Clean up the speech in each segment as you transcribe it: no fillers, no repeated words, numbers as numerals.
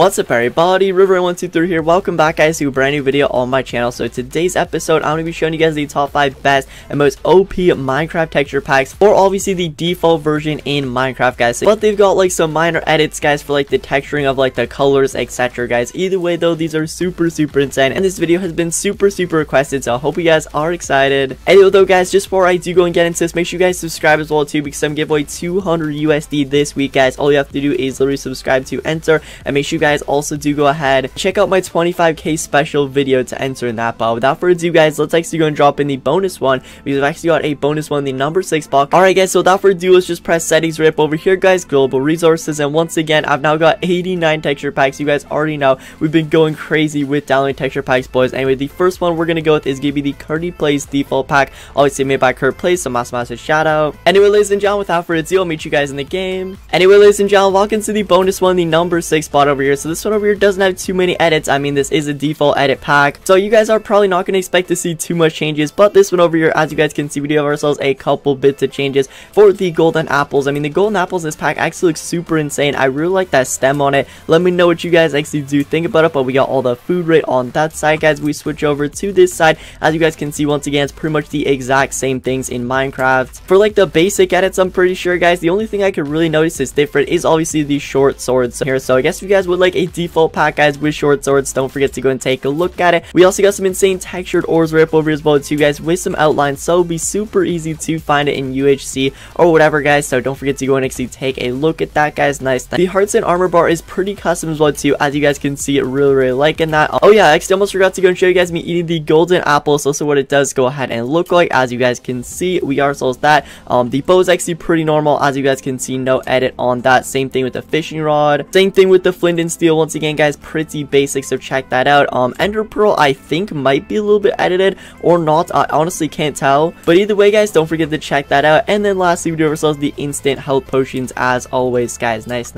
What's up everybody, River123 here. Welcome back guys to a brand new video on my channel. So today's episode I'm going to be showing you guys the top 5 best and most OP Minecraft texture packs for obviously the default version in Minecraft guys. But they've got like some minor edits guys for like the texturing of like the colors etc guys. Either way though, these are super insane and this video has been super requested, so I hope you guys are excited. Anyway though guys, just before I do go and get into this, make sure you guys subscribe as well too, because I'm giving away 200 USD this week guys. All you have to do is literally subscribe to enter, and make sure you guys also do go ahead check out my 25k special video to enter in that. But without further ado guys, let's actually go and drop in the bonus one, because I've actually got a bonus one, the number 6 box. Alright guys, so without further ado, let's just press settings right up over here guys, global resources, and once again I've now got 89 texture packs. You guys already know we've been going crazy with downloading texture packs boys. Anyway, the first one we're gonna go with is gonna be the Curdy Plays default pack, obviously made by Kurt Place, so massive shout out. Anyway ladies and gentlemen, without further ado, I'll meet you guys in the game. Anyway ladies and gentlemen, welcome to the bonus one, the number 6 box over here. So this one over here doesn't have too many edits. I mean, this is a default edit pack, so you guys are probably not going to expect to see too much changes. But this one over here, as you guys can see, we do have ourselves a couple bits of changes for the golden apples. I mean, the golden apples in this pack actually looks super insane. I really like that stem on it. Let me know what you guys actually do think about it. But we got all the food rate on that side guys. We switch over to this side. As you guys can see, once again, it's pretty much the exact same things in Minecraft. For like the basic edits, I'm pretty sure guys, the only thing I could really notice is different is obviously the short swords here. So I guess if you guys would like a default pack guys with short swords, don't forget to go and take a look at it. We also got some insane textured ores right up over here as well too guys, with some outlines, so it'll be super easy to find it in UHC or whatever guys, so don't forget to go and actually take a look at that guys. Nice. The hearts and armor bar is pretty custom as well too, as you guys can see, it really liking that. Oh yeah, I actually almost forgot to go and show you guys me eating the golden apple, so what it does go ahead and look like. As you guys can see, we are souls that the bow is actually pretty normal, as you guys can see, no edit on that. Same thing with the fishing rod, same thing with the flint and steel. Once again guys, pretty basic, so check that out. Ender pearl I think might be a little bit edited or not, I honestly can't tell, but either way guys, don't forget to check that out. And then lastly, we do ourselves the instant health potions as always guys. Nice.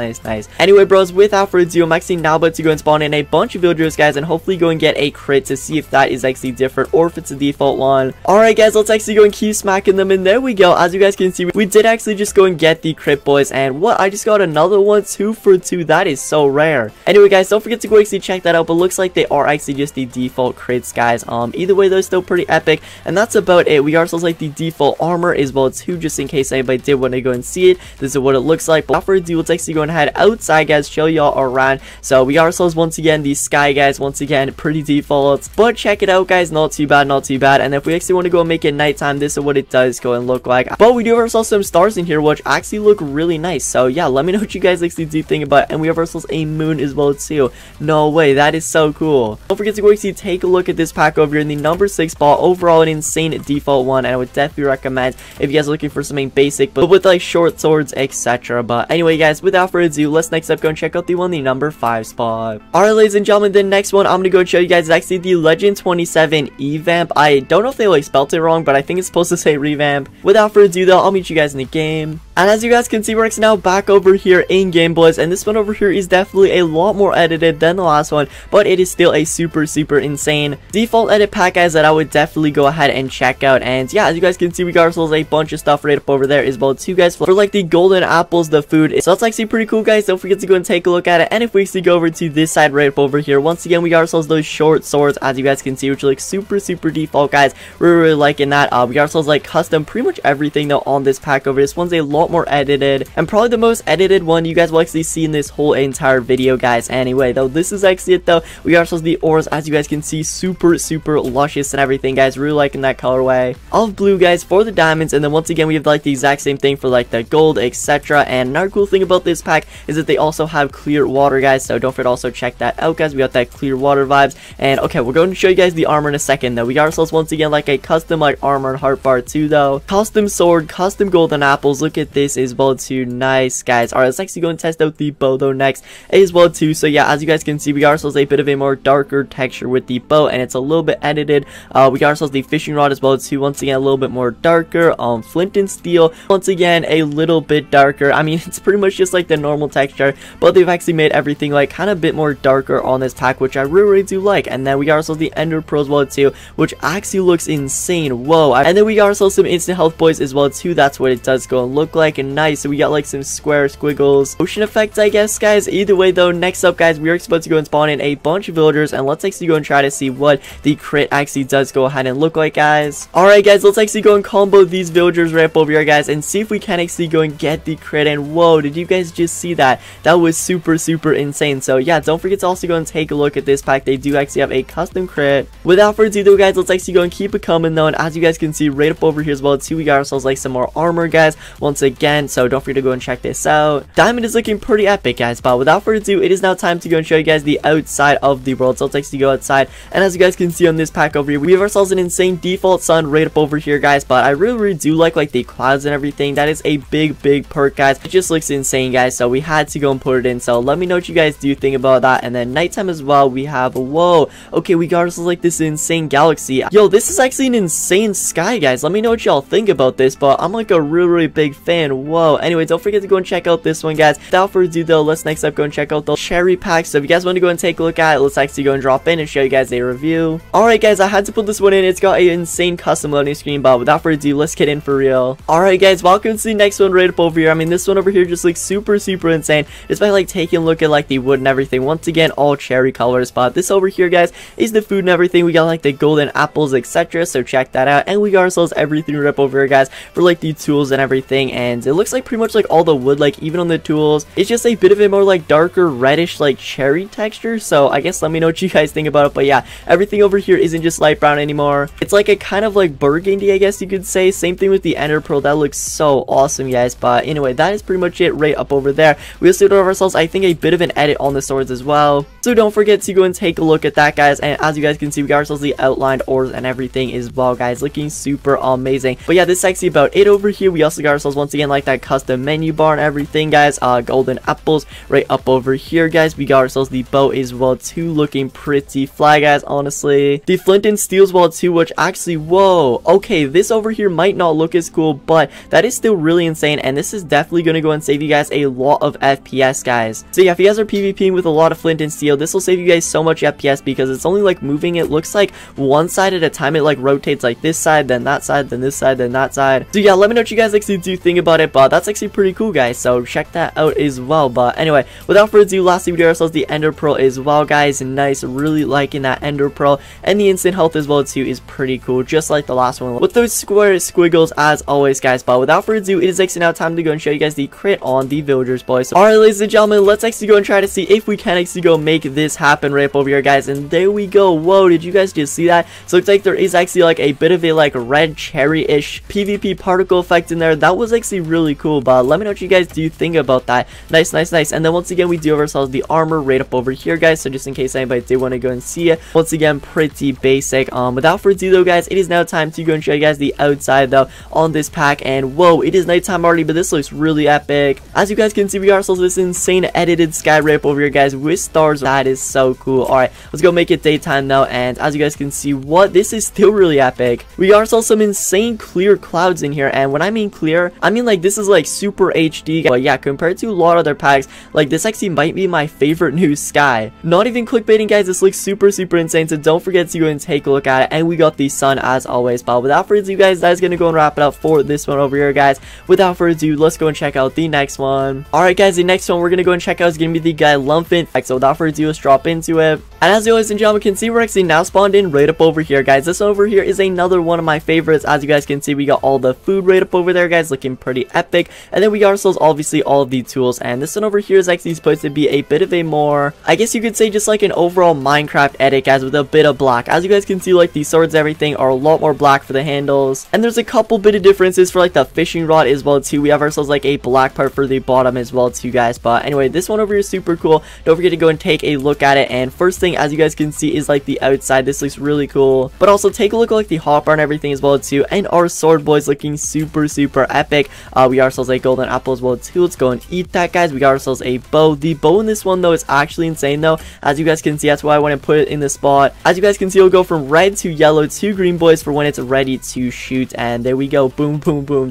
Anyway bros, without further ado, I'm actually now about to go and spawn in a bunch of villagers guys, and hopefully go and get a crit to see if that is actually different or if it's a default one. Alright guys, let's actually go and keep smacking them, and there we go. As you guys can see, we did actually just go and get the crit boys, and what, I just got another one, 2 for 2, that is so rare. Anyway guys, don't forget to go actually check that out, but looks like they are actually just the default crits guys. Either way they're still pretty epic, and that's about it. We are still like the default armor as well too, just in case anybody did want to go and see it. This is what it looks like. But without further ado, let's actually go and head outside guys, show y'all around. So we are ourselves once again the sky guys, once again pretty default, but check it out guys, not too bad. And if we actually want to go and make it nighttime, this is what it does go and look like. But we do have ourselves some stars in here which actually look really nice, so yeah, let me know what you guys actually do think about it. And we have ourselves a moon as well too. No way, that is so cool. Don't forget to go actually take a look at this pack over here in the number 6 ball. Overall an insane default one, and I would definitely recommend if you guys are looking for something basic but with like short swords etc. But anyway guys, without further ado, let's next up go and check out the one, the number 5 spot. Alright ladies and gentlemen, the next one I'm gonna go and show you guys is actually the TheLegend27 evamp. I don't know if they like spelt it wrong, but I think it's supposed to say revamp. Without further ado though, I'll meet you guys in the game. And as you guys can see, we're now back over here in game boys, and this one over here is definitely a lot more edited than the last one, but it is still a super insane default edit pack guys that I would definitely go ahead and check out. And yeah, as you guys can see, we got ourselves a bunch of stuff right up over there as well too guys, for like the golden apples, the food, so that's actually pretty cool guys. Don't forget to go and take a look at it. And if we actually go over to this side right up over here, once again we got ourselves those short swords, as you guys can see, which look super default guys. We're really liking that. We got ourselves like custom pretty much everything though on this pack over. This one's a lot more edited, and probably the most edited one you guys will actually see in this whole entire video guys. Anyway though, this is actually it though. We got ourselves the ores, as you guys can see, super luscious and everything guys. Really liking that colorway of blue guys for the diamonds. And then once again we have like the exact same thing for like the gold etc. And another cool thing about this pack is that they also have clear water guys, so don't forget to also check that out guys. We got that clear water vibes. And okay, we're going to show you guys the armor in a second though. We got ourselves once again like a custom like armor and heart bar too though, custom sword, custom golden apples. Look at this as well too. Nice guys. Alright, let's actually go and test out the bow though next as well too. So yeah, as you guys can see, we got ourselves a bit of a more darker texture with the bow, and it's a little bit edited. We got ourselves the fishing rod as well too, once again a little bit more darker. Flint and steel, once again a little bit darker. I mean, it's pretty much just like the normal texture, but they've actually made everything like kind of a bit more darker on this pack, which I really do like. And then we got ourselves the ender pearl as well too, which actually looks insane. Whoa. And then we got ourselves some instant health boys as well too. That's what it does go and look like. like nice. So we got like some square squiggles, ocean effects, I guess, guys. Either way though, next up, guys, we are supposed to go and spawn in a bunch of villagers, and let's actually go and try to see what the crit actually does go ahead and look like, guys. Alright guys, let's actually go and combo these villagers right up over here, guys, and see if we can actually go and get the crit. And whoa, did you guys just see that? That was super insane. So yeah, don't forget to also go and take a look at this pack. They do actually have a custom crit. Without further ado, guys, let's actually go and keep it coming though. And as you guys can see right up over here as well, let's see, we got ourselves like some more armor, guys, once again. So don't forget to go and check this out. Diamond is looking pretty epic, guys, but without further ado, it is now time to go and show you guys the outside of the world. So let's actually go outside, and as you guys can see on this pack over here, we have ourselves an insane default sun right up over here, guys. But I really do like the clouds and everything. That is a big perk, guys. It just looks insane, guys, so we had to go and put it in. So let me know what you guys do think about that. And then nighttime as well, we have, whoa, okay, we got ourselves like this insane galaxy. Yo, this is actually an insane sky, guys. Let me know what y'all think about this, but I'm like a really big fan. Whoa. Anyway, don't forget to go and check out this one, guys. Without further ado though, let's next up go and check out the cherry pack. So if you guys want to go and take a look at it, let's actually go and drop in and show you guys a review. Alright guys, I had to put this one in. It's got an insane custom loading screen, but without further ado, let's get in for real. Alright guys, welcome to the next one right up over here. I mean, this one over here just looks super insane, despite like taking a look at like the wood and everything. Once again, all cherry colors. But this over here, guys, is the food and everything. We got like the golden apples, etc. So check that out. And we got ourselves everything right up over here, guys, for like the tools and everything. And it looks like pretty much like all the wood, like even on the tools, it's just a bit of a more like darker reddish like cherry texture. So I guess let me know what you guys think about it. But yeah, everything over here isn't just light brown anymore. It's like a kind of like burgundy, I guess you could say. Same thing with the ender pearl. That looks so awesome, guys. But anyway, that is pretty much it right up over there. We also have ourselves, I think, a bit of an edit on the swords as well. So don't forget to go and take a look at that, guys. And as you guys can see, we got ourselves the outlined orbs and everything as well, guys, looking super amazing. But yeah, this is actually about it over here. We also got ourselves once again like that custom menu bar and everything, guys. Golden apples right up over here, guys. We got ourselves the bow as well too, looking pretty fly, guys, honestly. The flint and steel as well too, which actually, whoa, okay, this over here might not look as cool, but that is still really insane. And this is definitely gonna go and save you guys a lot of FPS, guys. So yeah, if you guys are PvPing with a lot of flint and steel, this will save you guys so much FPS because it's only like moving, it looks like, one side at a time. It like rotates like this side, then that side, then this side, then that side. So yeah, let me know what you guys actually do think about it. But that's actually pretty cool, guys, so check that out as well. But anyway, without further ado, lastly we do ourselves the ender pearl as well, guys. Nice, really liking that ender pearl. And the instant health as well too is pretty cool, just like the last one with those square squiggles as always, guys. But without further ado, it is actually now time to go and show you guys the crit on the villagers, boys. So, alright ladies and gentlemen, let's actually go and try to see if we can actually go make this happen right up over here, guys. And there we go. Whoa, did you guys just see that? So it's like there is actually like a bit of a like red cherry-ish PvP particle effect in there. That was actually really cool. But let me know what you guys do think about that. Nice. And then once again, we do have ourselves the armor right up over here, guys. So just in case anybody did want to go and see it, once again, pretty basic. Without further ado though, guys, it is now time to go and show you guys the outside though on this pack. And whoa, it is nighttime already, but this looks really epic. As you guys can see, we got ourselves this insane edited sky right up over here, guys, with stars. That is so cool. All right, let's go make it daytime now. And as you guys can see, what this is still really epic. We got ourselves some insane clear clouds in here. And when I mean clear, I mean like this is like super HD. But yeah, compared to a lot of other packs, like this actually might be my favorite new sky. Not even clickbaiting, guys, this looks super insane. So don't forget to go and take a look at it. And we got the sun as always. But without further ado, guys, that is gonna go and wrap it up for this one over here, guys. Without further ado, let's go and check out the next one. All right guys, the next one we're gonna go and check out is gonna be the guy Lumpin. So without further ado, let's drop into it. And as always, and gentlemen, can see we're actually now spawned in right up over here, guys. This one over here is another one of my favorites. As you guys can see, we got all the food right up over there, guys, looking pretty epic. And then we got ourselves obviously all of the tools. And this one over here is actually supposed to be a bit of a more, I guess you could say, just like an overall Minecraft edit, guys, with a bit of black. As you guys can see, like the swords and everything are a lot more black for the handles. And there's a couple bit of differences for like the fishing rod as well too. We have ourselves like a black part for the bottom as well too, guys. But anyway, this one over here is super cool. Don't forget to go and take a look at it. And first thing, as you guys can see, is like the outside. This looks really cool. But also take a look at like the hot bar and everything as well too. And our sword, boys, looking super epic. We got ourselves a golden apple as well too. Let's go and eat that, guys. We got ourselves a bow. The bow in this one though is actually insane though. As you guys can see, that's why I want to put it in the spot. As you guys can see, it'll go from red to yellow to green, boys, for when it's ready to shoot. And there we go. Boom.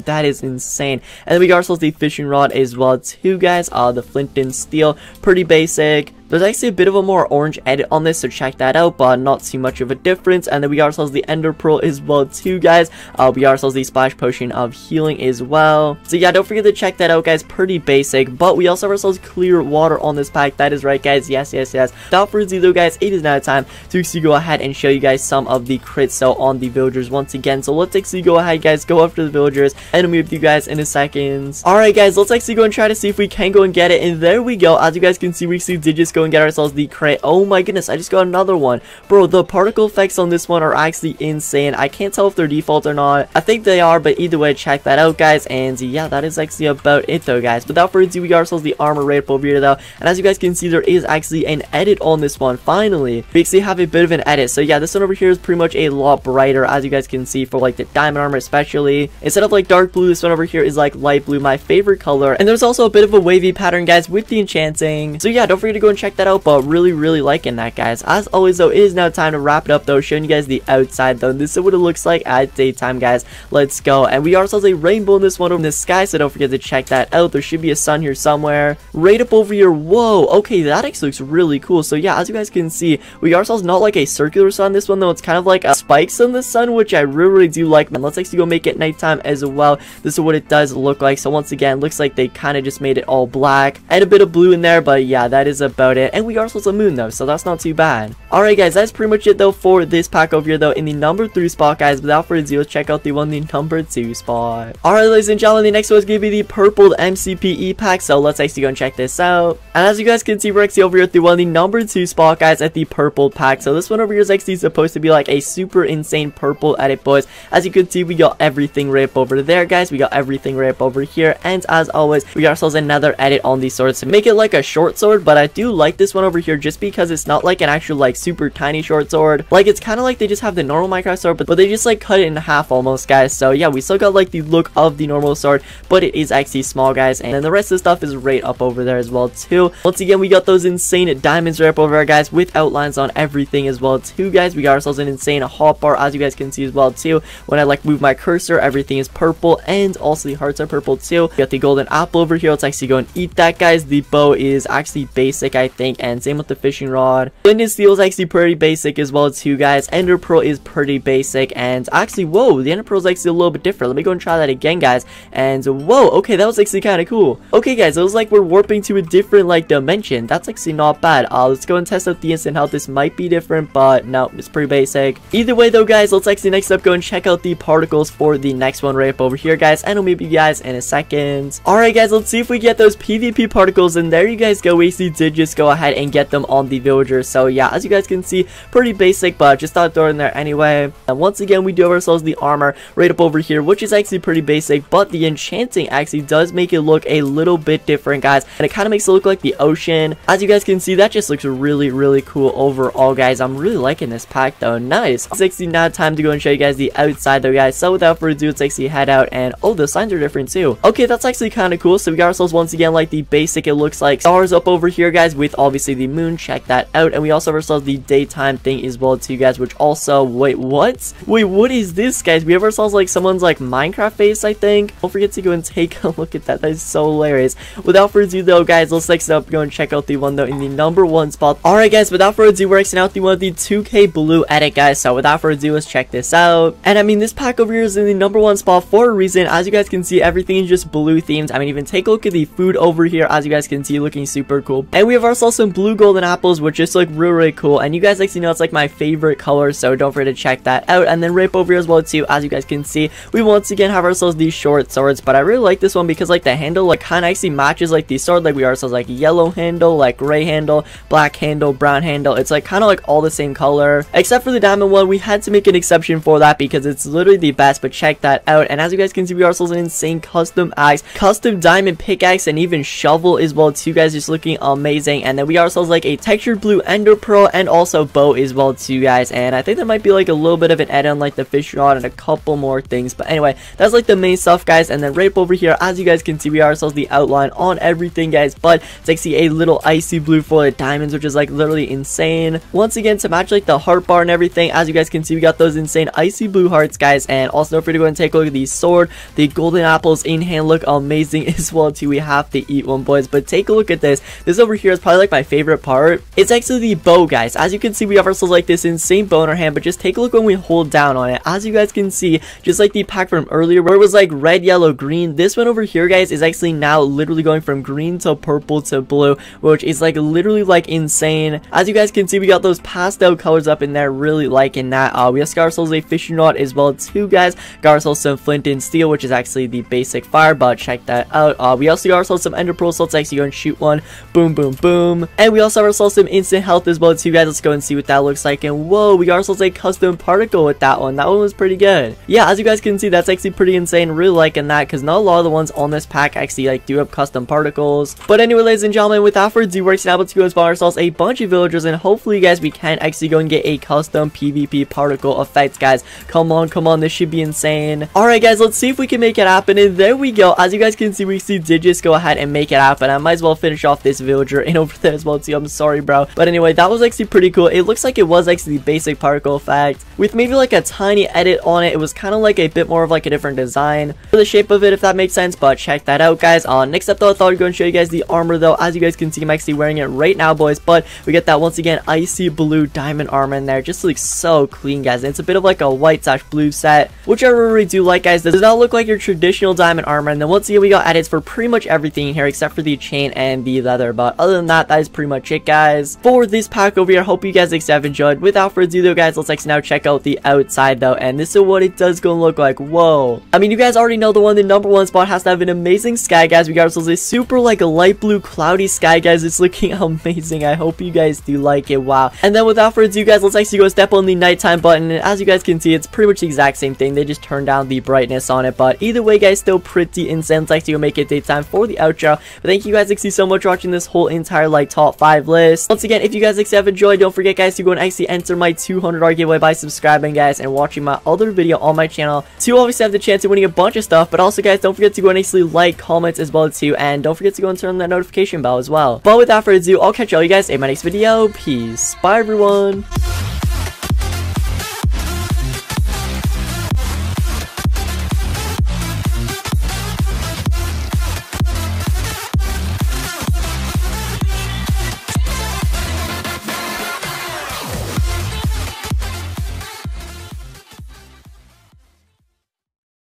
That is insane. And then we got ourselves the fishing rod as well too, guys. The flint and steel, pretty basic. There's actually a bit of a more orange edit on this, so check that out, but not too much of a difference. And then we got ourselves the Ender Pearl as well too, guys. We got ourselves the Splash Potion of Healing as well. So yeah, don't forget to check that out, guys. Pretty basic, but we also have ourselves Clear Water on this pack. That is right, guys. Yes, yes, yes. Without further ado, guys, it is now time to actually go ahead and show you guys some of the crits so on the villagers once again. So let's actually go ahead, guys, go after the villagers, and I'll meet with you guys in a second. Alright, guys, let's actually go and try to see if we can go and get it, and there we go. As you guys can see, we actually did just go and get ourselves the crit. Oh my goodness, I just got another one. Bro, the particle effects on this one are actually insane. I can't tell if they're default or not. I think they are, but either way, check that out, guys. And yeah, that is actually about it though, guys. Without further ado, we got ourselves the armor raid over here though, and as you guys can see, there is actually an edit on this one. Finally, we actually have a bit of an edit. So yeah, this one over here is pretty much a lot brighter, as you guys can see, for like the diamond armor especially. Instead of like dark blue, this one over here is like light blue, my favorite color. And there's also a bit of a wavy pattern, guys, with the enchanting. So yeah, don't forget to go and check that out, but really, really liking that, guys. As always though, it is now time to wrap it up though, showing you guys the outside though. This is what it looks like at daytime, guys. Let's go. And we ourselves a rainbow in this one over the sky, so don't forget to check that out. There should be a sun here somewhere. Right up over here. Whoa, okay, that actually looks really cool. So yeah, as you guys can see, we ourselves not like a circular sun this one though, it's kind of like spikes on the sun, which I really, really do like, man. Let's actually go make it nighttime as well. This is what it does look like. So once again, looks like they kind of just made it all black and a bit of blue in there, but yeah, that is about it. And we are also a moon though, so that's not too bad. All right, guys, that's pretty much it though for this pack over here though, in the number 3 spot, guys. Without further ado, let's check out the one in the number 2 spot. All right, ladies and gentlemen, the next one is gonna be the purpled MCPE pack. So let's actually go and check this out. And as you guys can see, we're actually over here at the one in the number 2 spot, guys, at the purple pack. So this one over here is actually supposed to be like a super insane purple edit, boys. As you can see, we got everything right up over there, guys. We got everything right up over here, and as always, we got ourselves another edit on these swords to make it like a short sword. But I do like this one over here just because it's not like an actual like super tiny short sword. Like it's kind of like they just have the normal Minecraft sword, but they just like cut it in half almost, guys. So yeah, we still got like the look of the normal sword, but it is actually small, guys. And then the rest of the stuff is right up over there as well too. Once again, we got those insane diamonds right up over there, guys, with outlines on everything as well too, guys. We got ourselves an insane hot bar, as you guys can see as well too. When I like move my cursor, everything is purple, and also the hearts are purple too. We got the golden apple over here. Let's actually go and eat that, guys. The bow is actually basic, I think, and same with the fishing rod. Blended steel is actually pretty basic as well too, guys. Ender pearl is pretty basic, and actually, whoa, the ender pearl is actually a little bit different. Let me go and try that again, guys. And whoa, okay, that was actually kind of cool. Okay, guys, it was like we're warping to a different like dimension. That's actually not bad. Let's go and test out the instant health. This might be different, but no, it's pretty basic. Either way though, guys, let's actually next up go and check out the particles for the next one right up over here, guys, and I'll meet you guys in a second. Alright, guys, let's see if we get those PvP particles, and there you guys go. We actually did just go ahead and get them on the villagers. So yeah, as you guys can see, pretty basic, but just thought I'd throw it in there anyway. And once again, we do have ourselves the armor right up over here, which is actually pretty basic, but the enchanting actually does make it look a little bit different, guys, and it kind of makes it look like the ocean. As you guys can see, that just looks really, really cool overall, guys. I'm really liking this pack though. Nice. It's actually now time to go and show you guys the outside though, guys. So without further ado, let's actually head out. And oh, the signs are different too. Okay, that's actually kind of cool. So we got ourselves once again like the basic, it looks like stars up over here, guys, with obviously the moon. Check that out. And we also have ourselves the daytime thing as well too, guys, which also, wait, what? Wait, what is this, guys? We have ourselves like someone's like Minecraft face, I think. Don't forget to go and take a look at that. That is so hilarious. Without further ado though, guys, let's next up go and check out the one though in the number 1 spot. Alright, guys, without further ado, we're actually out the one of the 2K blue edit, guys. So without further ado, let's check this out. And I mean, this pack over here is in the number 1 spot for a reason. As you guys can see, everything is just blue themed. I mean, even take a look at the food over here, as you guys can see, looking super cool. And we have ourselves some blue golden apples, which just look really, really cool. And you guys actually know it's like my favorite color, so don't forget to check that out. And then right over here as well too, as you guys can see, we once again have ourselves these short swords, but I really like this one because like the handle like kind of actually matches like the sword. Like we ourselves like yellow handle, like gray handle, black handle, brown handle. It's like kind of like all the same color, except for the diamond one. We had to make an exception for that because it's literally the best, but check that out. And as you guys can see, we ourselves an insane custom axe, custom diamond pickaxe, and even shovel as well too, guys, just looking amazing. And then we ourselves like a textured blue ender pearl and also bow as well too, guys. And I think that might be like a little bit of an edit on like the fish rod and a couple more things, but anyway, that's like the main stuff, guys. And then right up over here, as you guys can see, we ourselves the outline on everything, guys, but it's actually a little icy blue for the diamonds, which is like literally insane. Once again, to match like the heart bar and everything, as you guys can see, we got those insane icy blue hearts, guys. And also don't forget to go and take a look at the sword. The golden apples in hand look amazing as well too. We have to eat one, boys, but take a look at this. This over here is probably like my favorite part? It's actually the bow, guys. As you can see, we have ourselves like this insane bow in our hand, but just take a look when we hold down on it. As you guys can see, just like the pack from earlier where it was like red, yellow, green, this one over here, guys, is actually now literally going from green to purple to blue, which is like literally like insane. As you guys can see, we got those pastel colors up in there, really liking that. We just got ourselves a fishing rod as well too, guys. Got ourselves some flint and steel, which is actually the basic fire, but check that out. We also got ourselves some ender pearls, so let's actually go and shoot one. Boom, boom, boom. And we also have ourselves some instant health as well too, guys. Let's go and see what that looks like. And whoa, we got ourselves a custom particle with that one. That one was pretty good. Yeah, as you guys can see, that's actually pretty insane. Really liking that, because not a lot of the ones on this pack actually like do have custom particles. But anyway, ladies and gentlemen, without further ado, we're now able to go and spawn ourselves a bunch of villagers, and hopefully, guys, we can actually go and get a custom PvP particle effects, guys. Come on, come on, this should be insane. Alright, guys, let's see if we can make it happen. And there we go. As you guys can see, we did just go ahead and make it happen. I might as well finish off this villager and over there as well too. I'm sorry, bro. But anyway, that was actually pretty cool. It looks like it was actually the basic particle effect with maybe like a tiny edit on it. It was kind of like a bit more of like a different design for the shape of it, if that makes sense. But check that out, guys. Next up though, I thought I'd go and show you guys the armor though. As you guys can see, I'm actually wearing it right now, boys. But we get that once again icy blue diamond armor in there. Just looks so clean, guys. And it's a bit of like a white / blue set, which I really do like, guys. This does not look like your traditional diamond armor. And then once again, we got edits for pretty much everything in here except for the chain and the leather. But other than that, that is pretty much it, guys, for this pack over here. Hope you guys have enjoyed. Without further ado though, guys, let's now check out the outside though, and this is what it does go look like. Whoa, I mean, you guys already know the number one spot has to have an amazing sky, guys. We got ourselves a super like a light blue cloudy sky, guys. It's looking amazing. I hope you guys do like it. Wow. And then without further ado, guys, let's actually go step on the nighttime button, and as you guys can see, it's pretty much the exact same thing. They just turned down the brightness on it, but either way, guys, still pretty insane. Let's actually go make it daytime for the outro. But thank you guys actually so much for watching this whole entire like top 5 list. Once again, if you guys actually have enjoyed, don't forget, guys, to go and actually enter my $200 giveaway by subscribing, guys, and watching my other video on my channel to obviously have the chance of winning a bunch of stuff. But also, guys, don't forget to go and actually like, comment as well too, and don't forget to go and turn on that notification bell as well. But without further ado, I'll catch all you guys in my next video. Peace. Bye, everyone.